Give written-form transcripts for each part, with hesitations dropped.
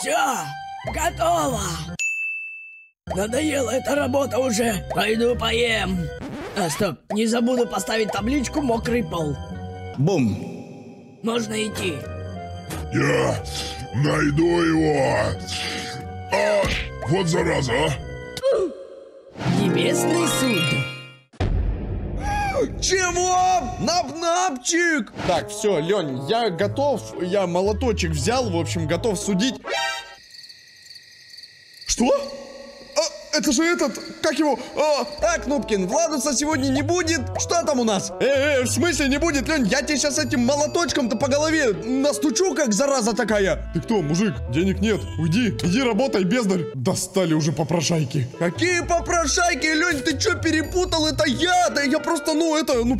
Все, готово. Надоела эта работа уже. Пойду поем. А, стоп, не забуду поставить табличку «Мокрый пол». Бум. Можно идти. Я найду его. А, вот зараза. Небесный суд. Чего? Нап-напчик. Так, все, Лёнь, я готов. Я молоточек взял, в общем, готов судить. Что? Это же этот, как его, Кнопкин, Владуса сегодня не будет. Что там у нас? В смысле не будет, Лёнь? Я тебе сейчас этим молоточком-то по голове настучу, как зараза такая. Ты кто, мужик? Денег нет. Уйди, иди работай, бездарь. Достали уже попрошайки. Какие попрошайки, Лёнь? Ты чё, перепутал? Это я, да я просто,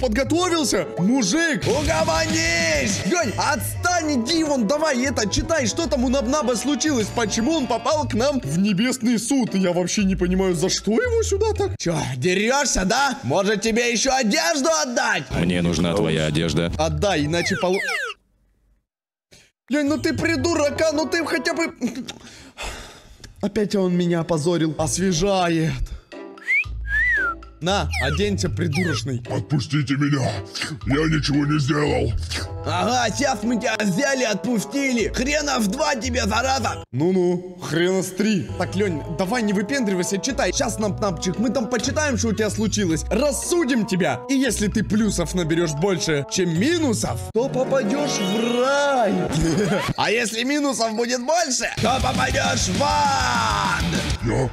подготовился. Мужик, угомонись! Лёнь, отстань, иди вон, давай, читай, что там у Набнаба случилось, почему он попал к нам в небесный суд, я вообще не понимаю, за что его сюда так? Че, дерешься, да? Может, тебе еще одежду отдать? Мне нужна твоя одежда. Отдай, иначе Лёнь, ну ты придурок, ну ты хотя бы... Опять он меня опозорил. Освежает. На, оденься, придурочный. Отпустите меня. Я ничего не сделал. Ага, сейчас мы тебя взяли, отпустили. Хрена в два тебе, зараза. Ну-ну, хрена с три. Так, Лёнь, давай не выпендривайся, читай. Сейчас, Нап-Напчик, мы там почитаем, что у тебя случилось. Рассудим тебя. И если ты плюсов наберешь больше, чем минусов, то попадешь в рай. А если минусов будет больше, то попадешь в ад.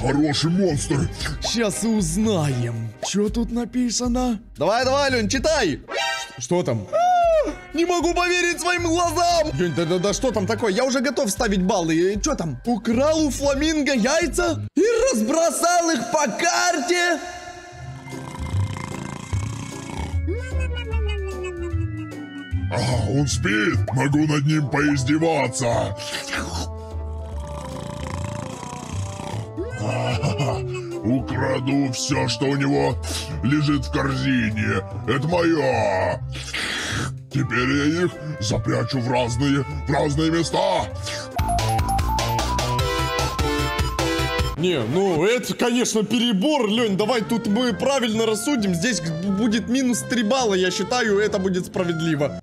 Хороший монстр. Сейчас и узнаем, что тут написано. Давай, Лёнь, читай. Что там? Не могу поверить своим глазам! Лёнь, да что там такое? Я уже готов ставить баллы. Что там? Украл у фламинго яйца и разбросал их по карте. А, он спит. Могу над ним поиздеваться. Украду все, что у него лежит в корзине. Это мое. Теперь я их запрячу в разные места. Не, это, конечно, перебор, Лёнь, давай тут мы правильно рассудим. Здесь будет минус 3 балла, я считаю, это будет справедливо.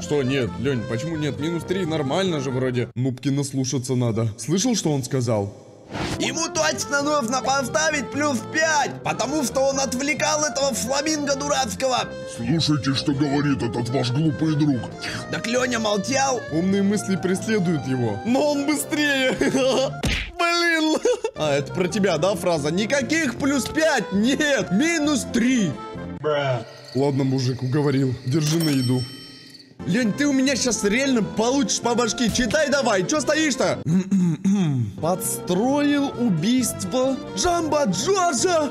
Что, нет, Лёнь, почему нет? Минус 3, нормально же вроде. Нубкина слушаться надо. Слышал, что он сказал? Ему точно нужно поставить плюс 5, потому что он отвлекал этого фламинго дурацкого. Слушайте, что говорит этот ваш глупый друг. Так Лёня молчал. Умные мысли преследуют его. Но он быстрее. Блин. А, это про тебя, да, фраза? Никаких плюс 5, нет, минус 3. Бра. Ладно, мужик, уговорил. Держи на еду. Лёнь, ты у меня сейчас реально получишь по башке. Читай давай, чё стоишь-то? Подстроил убийство Джамбо Джорджа.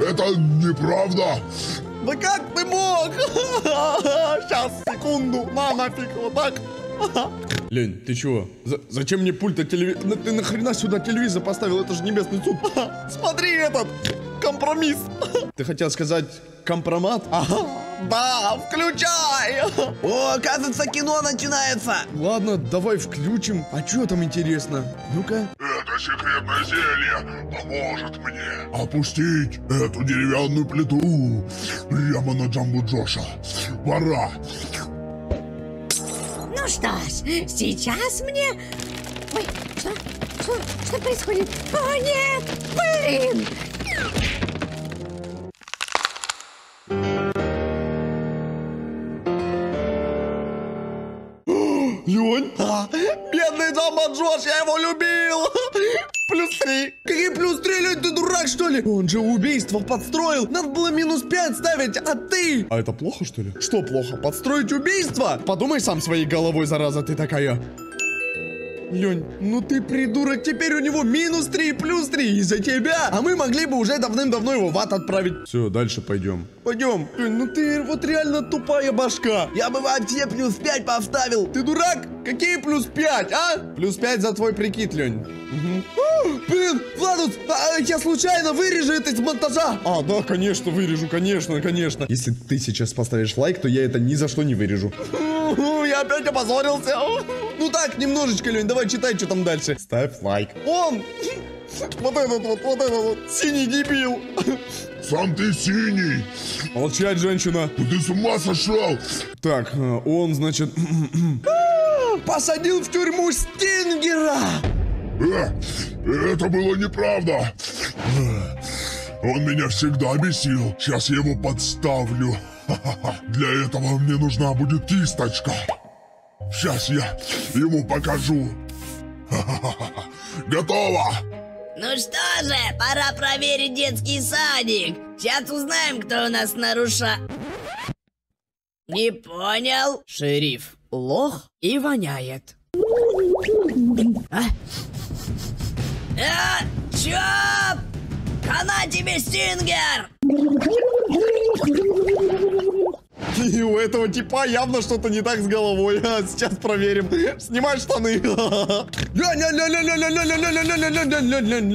Это неправда. Да как ты мог? Сейчас, секунду. На, нафиг, вот так. Лёнь, ты чего? Зачем мне пульт от телевизора? Ты нахрена сюда телевизор поставил? Это же небесный суд. Смотри этот, компромисс. Ты хотел сказать компромат? Ага. Да, включай! О, кажется, кино начинается! Ладно, давай включим. А что там интересно? Ну-ка. Это секретное зелье поможет мне опустить эту деревянную плиту прямо на Джамбо Джорджа. Пора. Ну что ж, сейчас мне... Ой, что происходит? О, нет! Блин! Лёнь? А, бедный Джамбо Джордж, я его любил! Плюс 3. Какие плюс 3, Лёнь, ты дурак, что ли? Он же убийство подстроил, надо было минус 5 ставить, а ты... А это плохо, что ли? Что плохо? Подстроить убийство? Подумай сам своей головой, зараза ты такая. Лёнь, ну ты придурок, теперь у него минус 3 и плюс 3 из-за тебя. А мы могли бы уже давным-давно его в ад отправить. Все, дальше пойдем. Пойдем. Лёнь, ну ты вот реально тупая башка. Я бы вообще плюс 5 поставил. Ты дурак? Какие плюс 5, а? Плюс 5 за твой прикид, Лёнь. Блин, Владус, я случайно вырежу это из монтажа. А, да, конечно, вырежу, конечно. Если ты сейчас поставишь лайк, то я это ни за что не вырежу. Я я опять опозорился. Ну так, немножечко, Лень, давай читай, что там дальше. Ставь лайк. Он! Вот этот вот, синий дебил. Сам ты синий. Молчать, женщина. Ты с ума сошел. Так, он, значит... Посадил в тюрьму Стингера. Это было неправда. Он меня всегда бесил. Сейчас я его подставлю. Для этого мне нужна будет кисточка. Сейчас я ему покажу. Готово! Ну что же, пора проверить детский садик. Сейчас узнаем, кто у нас нарушает. Не понял. Шериф лох и воняет. Чё? Хана тебе, Стингер! И у этого типа явно что-то не так с головой. Сейчас проверим. Снимай штаны.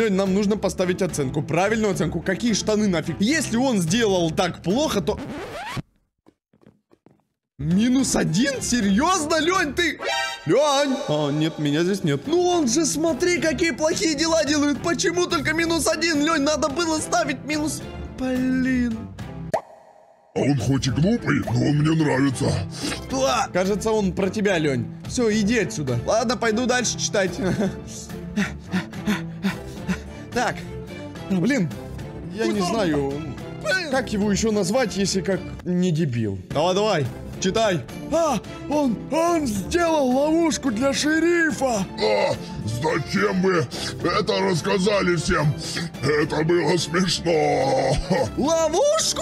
Нам нужно поставить оценку. Правильную оценку. Какие штаны нафиг? Если он сделал так плохо, то... -1? Серьезно, Лень, ты... Лень! А, нет, меня здесь нет. Ну он же, смотри, какие плохие дела делают. Почему только -1? Лень, надо было ставить минус... Блин... А он хоть и глупый, но он мне нравится. Что? Кажется, он про тебя, Лень. Все, иди отсюда. Ладно, пойду дальше читать. Так. Блин, я не знаю, как его еще назвать, если как не дебил. Давай, читай. Он сделал ловушку для шерифа. Зачем вы это рассказали всем? Это было смешно. Ловушку?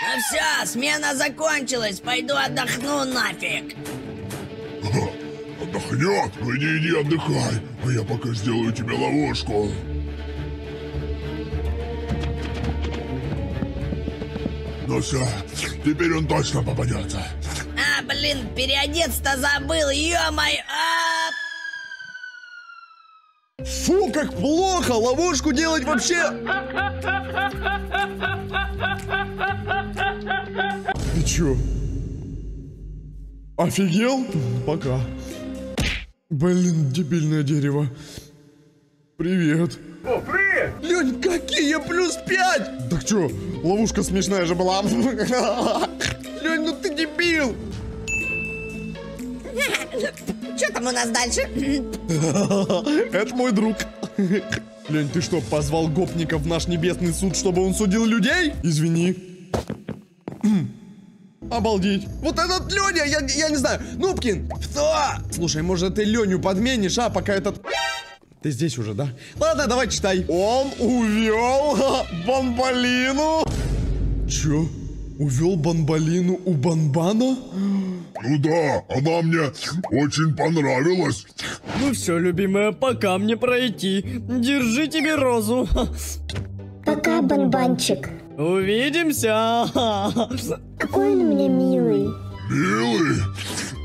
Ну все, смена закончилась, пойду отдохну нафиг. Отдохнет? Ну иди отдыхай, а я пока сделаю тебе ловушку. Ну все, теперь он точно попадется. Блин, переодеться-то забыл, ё-моё. Фу, как плохо, ловушку делать вообще... Ты чё? Офигел? Пока. Блин, дебильное дерево. Привет. О, привет! Лёнь, какие +5? Так чё, ловушка смешная же была. Лёнь, ну ты дебил! Что там у нас дальше? Это мой друг. Лень, ты что, позвал гопника в наш небесный суд, чтобы он судил людей? Извини. Обалдеть. Вот этот Леня, я не знаю. Нубкин, кто? Слушай, может ты Леню подменишь, пока этот... Ты здесь уже, да? Ладно, давай читай. Он увел Бамбалину. Чё? Увел Бамбалину у Банбана? Ну да, она мне очень понравилась. Ну все, любимая, пока мне пройти. Держи тебе розу. Пока, Банбанчик. Увидимся. Какой он у меня милый. Милый?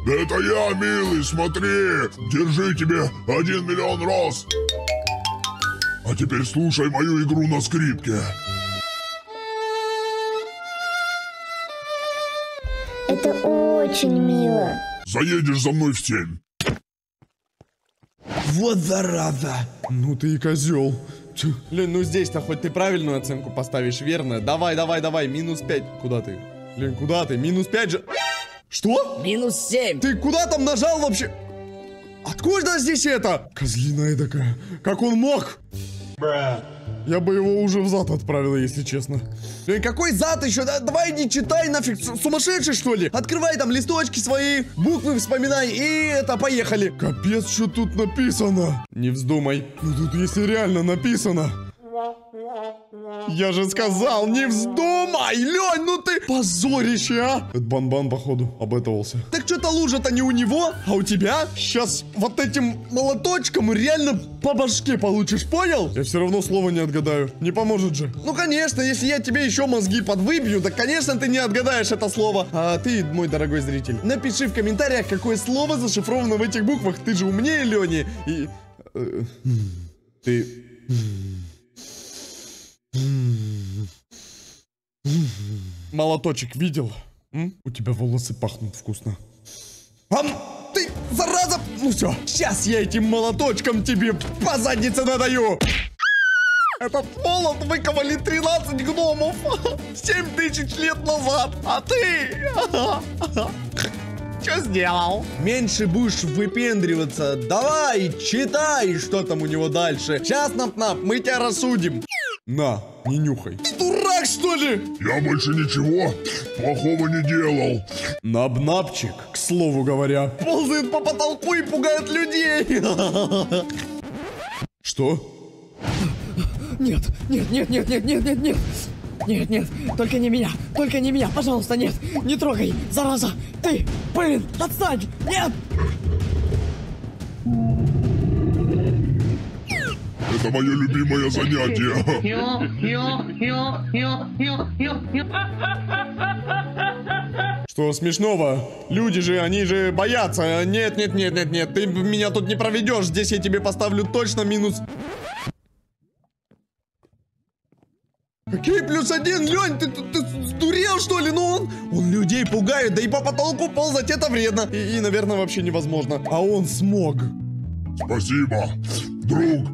Да это я, милый, смотри. Держи тебе 1 миллион роз. А теперь слушай мою игру на скрипке. Это очень мило. Заедешь за мной в 7. Вот зараза. Ну ты и козел. Лень, ну здесь-то хоть ты правильную оценку поставишь, верно? Давай, -5. Куда ты? Лень, куда ты? -5 же. Что? -7. Ты куда там нажал вообще? Откуда здесь это? Козлина эдакая. Как он мог? Бра. Я бы его уже в зад отправила, если честно. Лень, какой зад еще? Давай не читай нафиг, сумасшедший что ли? Открывай там листочки свои, буквы вспоминай и это, поехали. Капец, что тут написано? Не вздумай. Ну тут если реально написано. Я же сказал, не вздумай, Лень, ну ты позорище, а? Это Банбан, походу, обэтовался. Так что-то лужа-то не у него, а у тебя. Сейчас вот этим молоточком реально по башке получишь, понял? Я все равно слово не отгадаю, не поможет же. Ну, конечно, если я тебе еще мозги подвыбью, так, конечно, ты не отгадаешь это слово. А ты, мой дорогой зритель, напиши в комментариях, какое слово зашифровано в этих буквах. Ты же умнее Лени. И... Ты... Молоточек видел? У тебя волосы пахнут вкусно. Ты, зараза! Ну все, сейчас я этим молоточком тебе по заднице надаю! Этот молот выковали 13 гномов 7000 лет назад, а ты... Что сделал? Меньше будешь выпендриваться. Давай, читай, что там у него дальше. Сейчас, Нап-Нап, мы тебя рассудим. На, не нюхай. Ты дурак, что ли? Я больше ничего плохого не делал. Нап-Напчик, к слову говоря, ползает по потолку и пугает людей. Что? Нет, нет, нет, нет, нет, нет, нет, нет. Нет, нет, только не меня, пожалуйста, нет, не трогай, зараза, ты, блин, отстань, нет! Это мое любимое занятие. Что смешного? Люди же, они же боятся. Нет, нет, нет, нет, нет, ты меня тут не проведешь, здесь я тебе поставлю точно минус... Какие +1, Лень, ты сдурел, что ли? Ну он людей пугает, да и по потолку ползать это вредно. И наверное, вообще невозможно. А он смог. Спасибо, друг.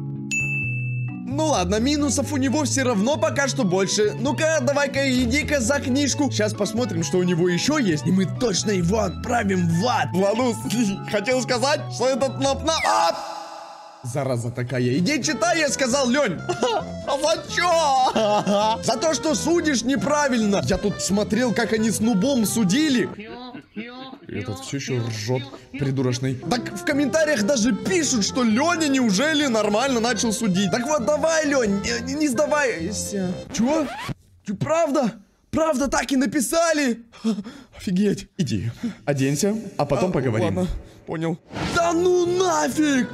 Ну ладно, минусов у него все равно пока что больше. Ну-ка, давай-ка, иди-ка за книжку. Сейчас посмотрим, что у него еще есть. И мы точно его отправим в ад. Ладно, хотел сказать, что этот Нап-Нап... Зараза такая, иди читай, я сказал, Лень. А за чё? За то, что судишь неправильно. Я тут смотрел, как они с Нубом судили. Этот все еще ржет, придурочный. Так в комментариях даже пишут, что Леня неужели нормально начал судить. Так вот давай, Лень, не сдавайся. Чего? Правда? Правда так и написали? Офигеть. Иди, оденься, а потом поговорим. Ладно, понял. Да ну нафиг!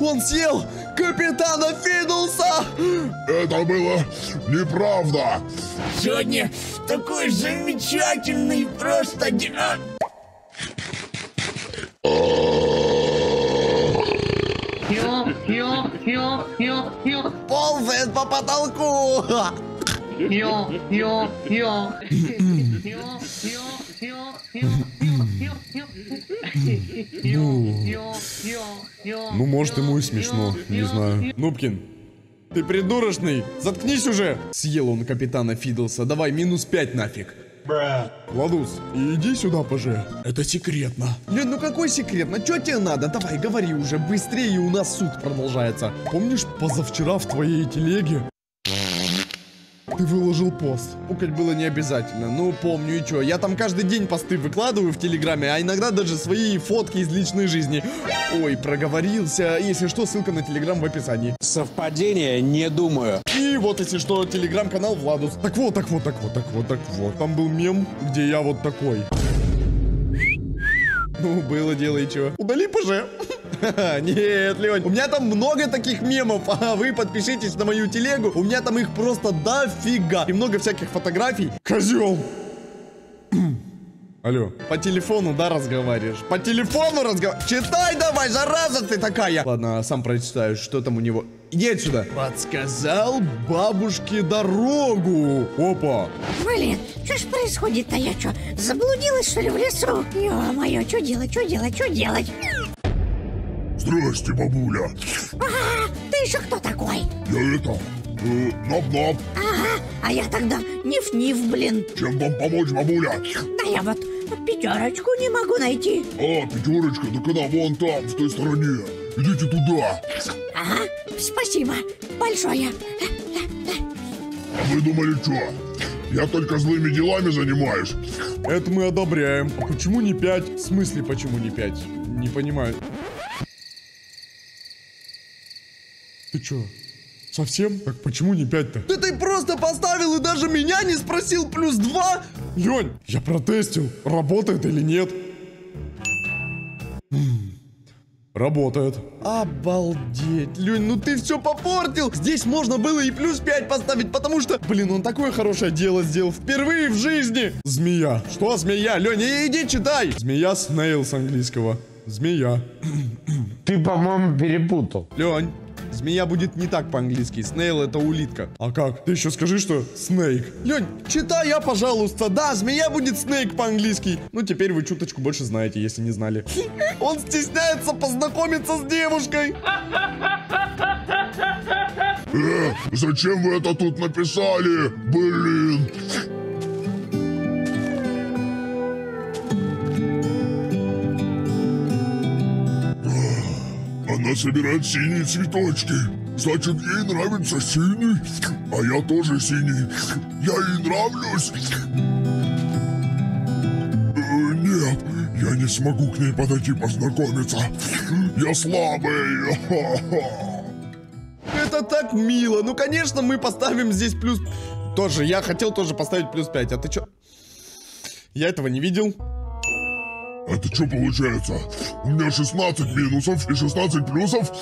Он съел капитана Фидлса! Это было неправда! Сегодня такой замечательный просто... Ползает по потолку! Ну, может, ему и смешно, не знаю. Нубкин, ты придурочный, заткнись уже. Съел он капитана Фидлса, давай -5 нафиг. Ладус, иди сюда, пожалуйста. Это секретно. Лен, ну какой секретно? Чё тебе надо? Давай, говори уже, быстрее, у нас суд продолжается. Помнишь, позавчера в твоей телеге ты выложил пост. Пукать было не обязательно. Ну, помню, и чё. Я там каждый день посты выкладываю в Телеграме, а иногда даже свои фотки из личной жизни. Ой, проговорился. Если что, ссылка на Телеграм в описании. Совпадение? Не думаю. И вот, если что, Телеграм-канал Владус. Так вот, так вот, так вот, так вот, так вот. Там был мем, где я вот такой. Ну, было дело, и чё. Удали, пожалуйста. Нет, Лёнь, у меня там много таких мемов, а вы подпишитесь на мою телегу, у меня там их просто дофига. И много всяких фотографий. Козёл! Алло, по телефону, да, разговариваешь? По телефону разговариваешь? Читай давай, зараза ты такая! Ладно, сам прочитаю, что там у него. Иди отсюда. Подсказал бабушке дорогу. Опа. Блин, что ж происходит-то? Я что, заблудилась, что ли, в лесу? Ё-моё, что делать, что делать, что делать? Здрасте, бабуля. Ага, ты еще кто такой? Я это, Нап-Нап. Ага, а я тогда Ниф-Ниф, блин. Чем вам помочь, бабуля? Да я вот пятерочку не могу найти. А, пятерочка, да когда вон там, в той стороне. Идите туда. Ага, спасибо большое. А вы думали, что? Я только злыми делами занимаюсь. Это мы одобряем. А почему не 5? В смысле, почему не 5? Не понимаю. Ты чё, совсем? Так почему не 5-то? Да ты просто поставил и даже меня не спросил +2? Лёнь, я протестил, работает или нет. Работает. Обалдеть, Лёнь, ну ты все попортил. Здесь можно было и +5 поставить, потому что, блин, он такое хорошее дело сделал впервые в жизни. Змея. Что змея? Лёня, иди читай. Змея Снейл с английского. Змея. Ты, по-моему, перепутал. Лёнь. Змея будет не так по-английски. Снейл — это улитка. А как? Ты еще скажи, что снейк. Лень, читай я, пожалуйста. Да, змея будет снейк по-английски. Ну, теперь вы чуточку больше знаете, если не знали. Он стесняется познакомиться с девушкой. Зачем вы это тут написали? Блин. Она собирает синие цветочки. Значит, ей нравится синий. А я тоже синий. Я ей нравлюсь. Нет, я не смогу к ней подойти познакомиться. Я слабый. Это так мило. Ну, конечно, мы поставим здесь плюс... Тоже, я хотел тоже поставить плюс 5. А ты чё? Я этого не видел. Это что получается? У меня 16 минусов и 16 плюсов?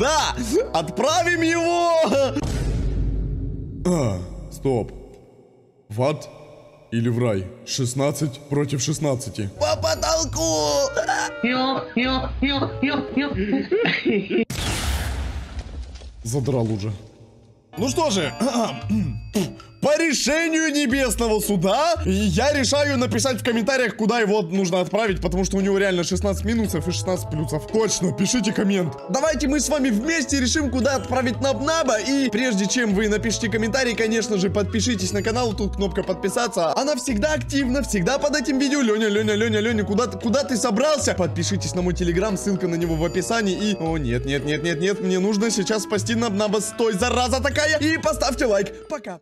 Да! Отправим его! А, стоп. В ад или в рай? 16 против 16. По потолку! Задрал уже. Ну что же, по решению небесного суда я решаю написать в комментариях, куда его нужно отправить, потому что у него реально 16 минусов и 16 плюсов. Точно, пишите коммент. Давайте мы с вами вместе решим, куда отправить Набнаба. И прежде чем вы напишите комментарий, конечно же, подпишитесь на канал. Тут кнопка подписаться. Она всегда активна, всегда под этим видео. Леня, куда ты собрался? Подпишитесь на мой телеграм, ссылка на него в описании. И... О, нет, мне нужно сейчас спасти Набнаба. Стой, зараза такая. И поставьте лайк. Пока.